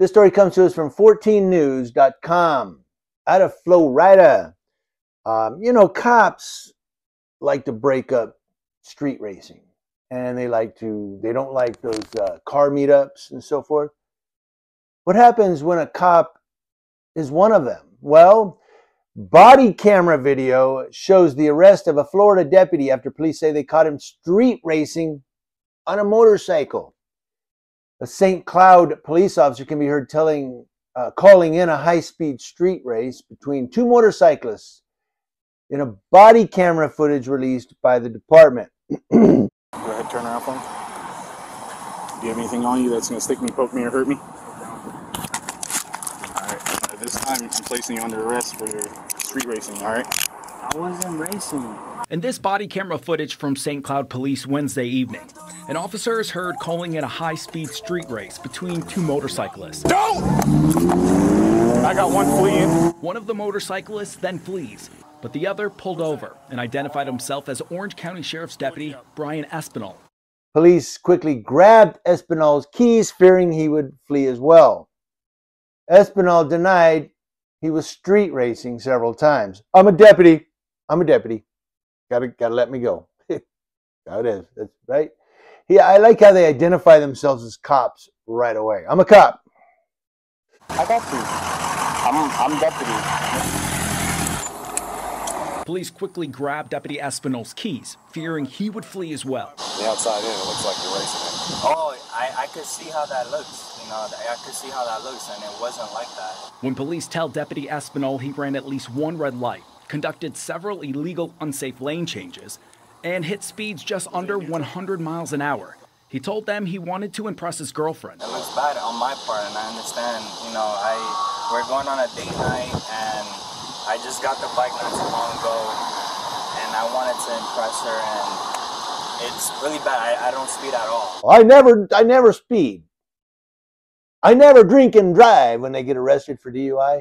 This story comes to us from 14news.com out of Florida. You know, cops like to break up street racing, and they don't like those car meetups and so forth. What happens when a cop is one of them? Well, body camera video shows the arrest of a Florida deputy after police say they caught him street racing on a motorcycle. A St. Cloud police officer can be heard calling in a high-speed street race between two motorcyclists in a body camera footage released by the department. Go ahead, turn around for me. Do you have anything on you that's going to stick me, poke me, or hurt me? This time, I'm placing you under arrest for your street racing, all right? I wasn't racing. In this body camera footage from St. Cloud Police Wednesday evening, an officer is heard calling in a high-speed street race between two motorcyclists. Don't! I got one fleeing. One of the motorcyclists then flees, but the other pulled over and identified himself as Orange County Sheriff's Deputy Brian Espinal. Police quickly grabbed Espinal's keys, fearing he would flee as well. Espinal denied he was street racing several times. I'm a deputy. Gotta let me go. How it is. That's right. Yeah, I like how they identify themselves as cops right away. I'm a cop. I got you. I'm deputy. Police quickly grabbed Deputy Espinal's keys, fearing he would flee as well. The outside in, it looks like you're racing. Oh, I could see how that looks. I could see how that looks, and it wasn't like that. When police tell Deputy Espinal he ran at least one red light, conducted several illegal, unsafe lane changes, and hit speeds just under 100 miles an hour, he told them he wanted to impress his girlfriend. It looks bad on my part, and I understand. You know, we're going on a date night, and I just got the bike not too long ago, and I wanted to impress her, and it's really bad. I don't speed at all. I never speed. I never drink and drive when they get arrested for DUI.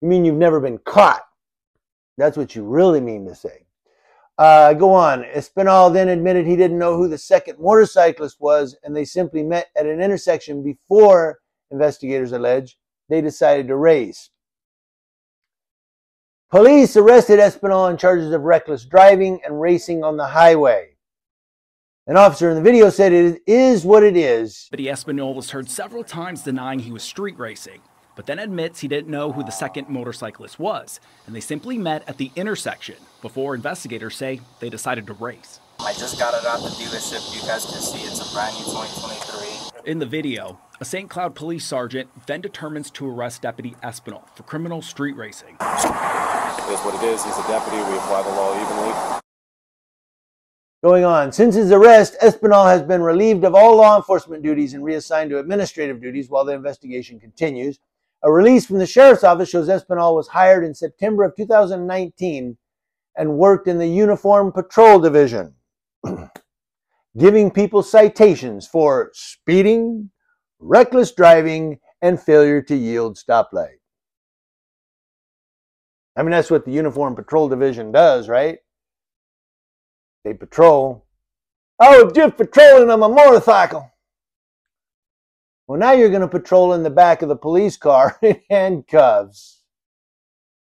You mean you've never been caught? That's what you really mean to say. Go on. Espinal then admitted he didn't know who the second motorcyclist was, and they simply met at an intersection before, investigators allege, they decided to race. Police arrested Espinal on charges of reckless driving and racing on the highway. An officer in the video said it is what it is. But Espinal was heard several times denying he was street racing, but then admits he didn't know who the second motorcyclist was, and they simply met at the intersection before investigators say they decided to race. I just got it out the dealership. You guys can see it's a brand new 2023. In the video, a St. Cloud police sergeant then determines to arrest Deputy Espinal for criminal street racing. It is what it is. He's a deputy. We apply the law evenly. Going on, since his arrest, Espinal has been relieved of all law enforcement duties and reassigned to administrative duties while the investigation continues. A release from the sheriff's office shows Espinal was hired in September of 2019 and worked in the Uniform Patrol Division, giving people citations for speeding, reckless driving, and failure to yield stoplight. I mean, that's what the Uniform Patrol Division does, right? They patrol. Oh, just patrolling on my motorcycle. Well, now you're going to patrol in the back of the police car in handcuffs.